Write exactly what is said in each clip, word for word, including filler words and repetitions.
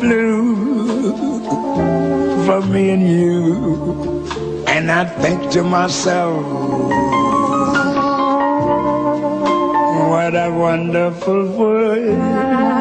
blue for me and you. And I think to myself, what a wonderful world.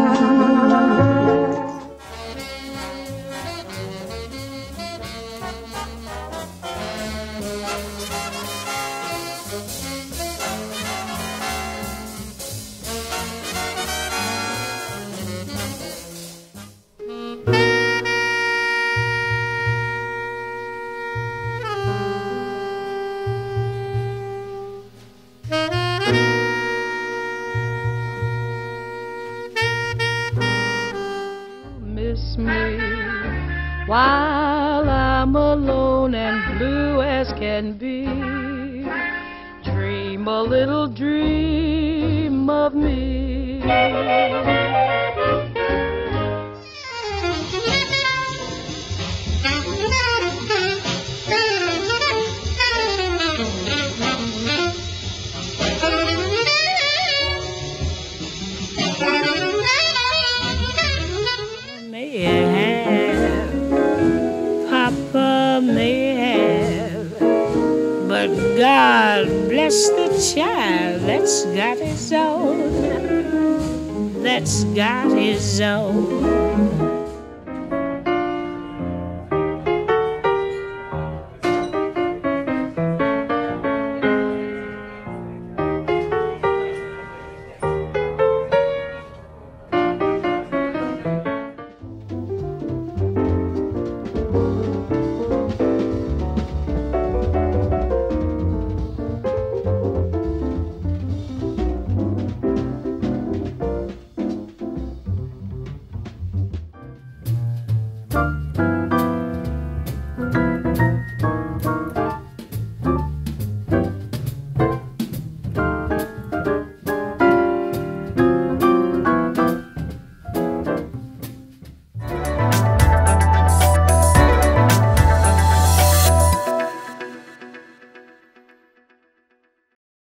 While I'm alone and blue as can be, dream a little dream of me. God bless the child that's got his own, that's got his own.